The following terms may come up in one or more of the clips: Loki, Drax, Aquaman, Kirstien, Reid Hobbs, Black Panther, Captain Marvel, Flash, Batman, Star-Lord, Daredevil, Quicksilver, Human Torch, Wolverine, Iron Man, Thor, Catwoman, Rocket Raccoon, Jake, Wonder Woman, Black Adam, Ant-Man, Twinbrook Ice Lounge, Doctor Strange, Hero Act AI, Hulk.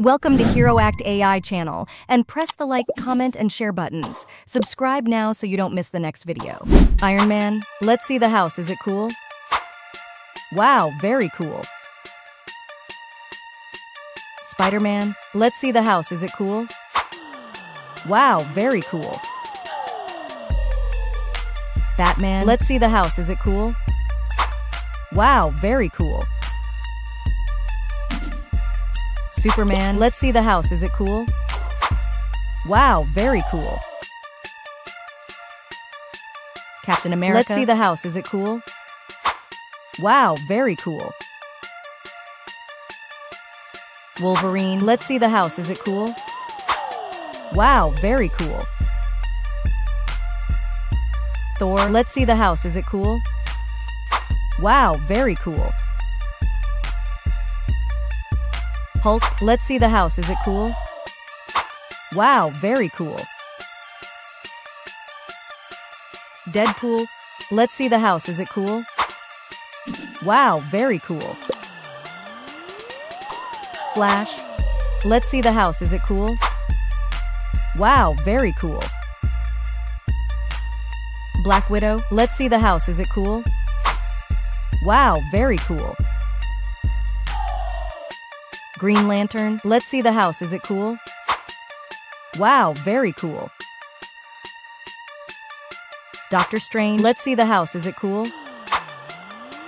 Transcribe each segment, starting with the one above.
Welcome to Hero Act AI channel, and press the like, comment, and share buttons. Subscribe now so you don't miss the next video. Iron Man, let's see the house, is it cool? Wow, very cool. Spider-Man, let's see the house, is it cool? Wow, very cool. Batman, let's see the house, is it cool? Wow, very cool. Superman, let's see the house, is it cool? Wow, very cool. Captain America, let's see the house, is it cool? Wow, very cool. Wolverine, let's see the house, is it cool? Wow, very cool. Thor, let's see the house, is it cool? Wow, very cool. Hulk, let's see the house, is it cool? Wow, very cool. Deadpool, let's see the house, is it cool? Wow, very cool. Flash, let's see the house, is it cool? Wow, very cool. Black Widow, let's see the house, is it cool? Wow, very cool. Green Lantern, let's see the house, is it cool? Wow, very cool. Doctor Strange, let's see the house, is it cool?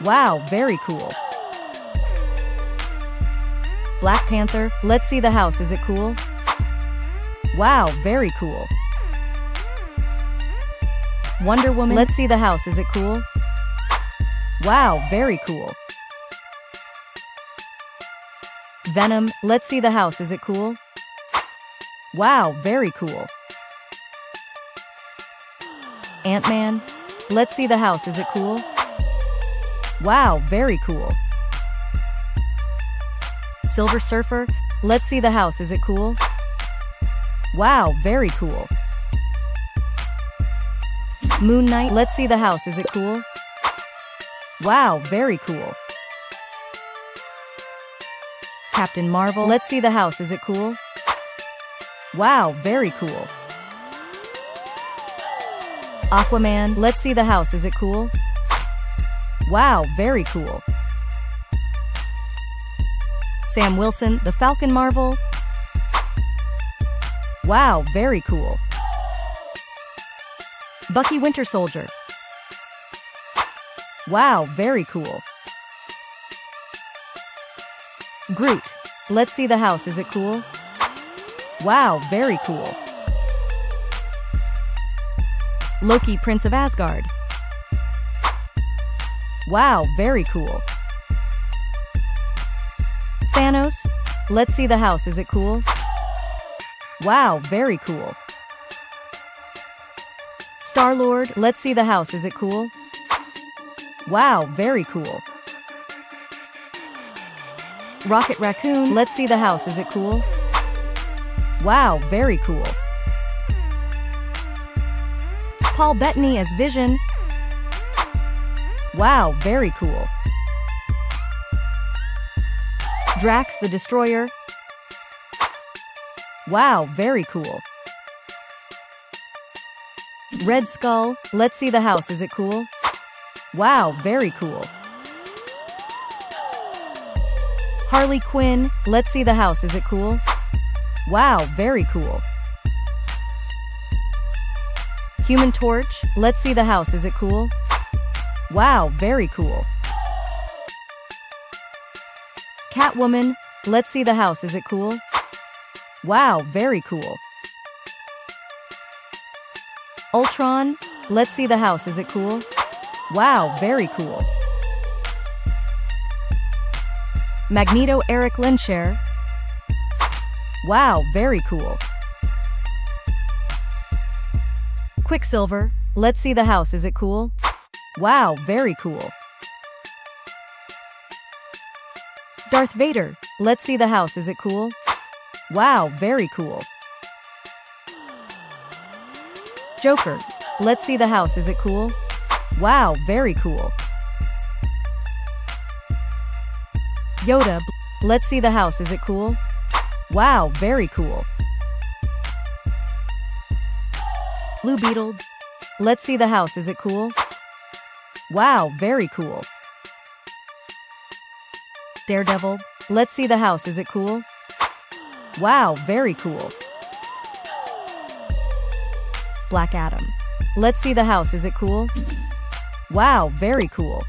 Wow, very cool. Black Panther, let's see the house, is it cool? Wow, very cool. Wonder Woman, let's see the house, is it cool? Wow, very cool. Venom, let's see the house, is it cool? Wow, very cool. Ant-Man, let's see the house, is it cool? Wow, very cool. Silver Surfer, let's see the house, is it cool? Wow, very cool. Moon Knight, let's see the house, is it cool? Wow, very cool. Captain Marvel, let's see the house, is it cool? Wow, very cool. Aquaman, let's see the house, is it cool? Wow, very cool. Sam Wilson, the Falcon Marvel. Wow, very cool. Bucky Winter Soldier. Wow, very cool. Groot, let's see the house, is it cool? Wow, very cool. Loki, Prince of Asgard. Wow, very cool. Thanos, let's see the house, is it cool? Wow, very cool. Star-Lord, let's see the house, is it cool? Wow, very cool. Rocket Raccoon, let's see the house, is it cool? Wow, very cool. Paul Bettany as Vision. Wow, very cool. Drax the Destroyer. Wow, very cool. Red Skull, let's see the house, is it cool? Wow, very cool. Harley Quinn, let's see the house, is it cool? Wow, very cool. Human Torch, let's see the house, is it cool? Wow, very cool. Catwoman, let's see the house, is it cool? Wow, very cool. Ultron, let's see the house, is it cool? Wow, very cool. Magneto, Eric Lensher. Wow, very cool. Quicksilver, let's see the house, is it cool? Wow, very cool. Darth Vader, let's see the house, is it cool? Wow, very cool. Joker, let's see the house, is it cool? Wow, very cool. Yoda, let's see the house, is it cool? Wow, very cool. Blue Beetle. Let's see the house, is it cool? Wow, very cool. Daredevil. Let's see the house, is it cool? Wow, very cool. Black Adam. Let's see the house, is it cool? Wow, very cool.